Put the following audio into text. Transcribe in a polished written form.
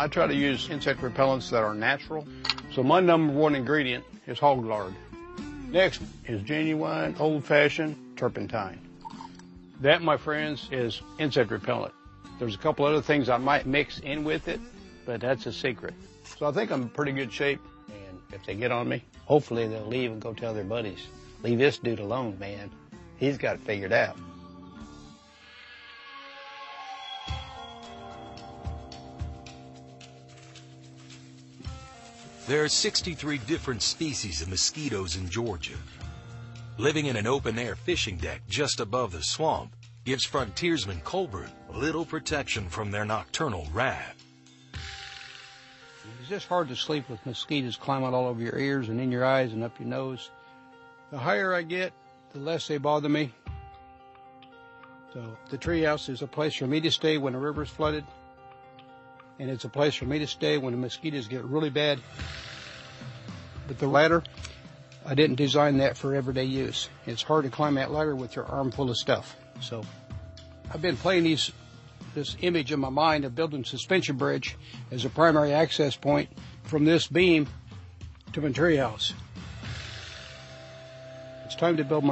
I try to use insect repellents that are natural. So my number 1 ingredient is hog lard. Next is genuine, old-fashioned turpentine. That, my friends, is insect repellent. There's a couple other things I might mix in with it, but that's a secret. So I think I'm in pretty good shape, and if they get on me, hopefully they'll leave and go tell their buddies. Leave this dude alone, man. He's got it figured out. There are 63 different species of mosquitoes in Georgia. Living in an open-air fishing deck just above the swamp gives Frontiersman Colbert little protection from their nocturnal wrath. It's just hard to sleep with mosquitoes climbing all over your ears and in your eyes and up your nose. The higher I get, the less they bother me. So the treehouse is a place for me to stay when the river's flooded. And it's a place for me to stay when the mosquitoes get really bad. But the ladder, I didn't design that for everyday use. It's hard to climb that ladder with your arm full of stuff. So I've been playing this image in my mind of building a suspension bridge as a primary access point from this beam to my treehouse. It's time to build my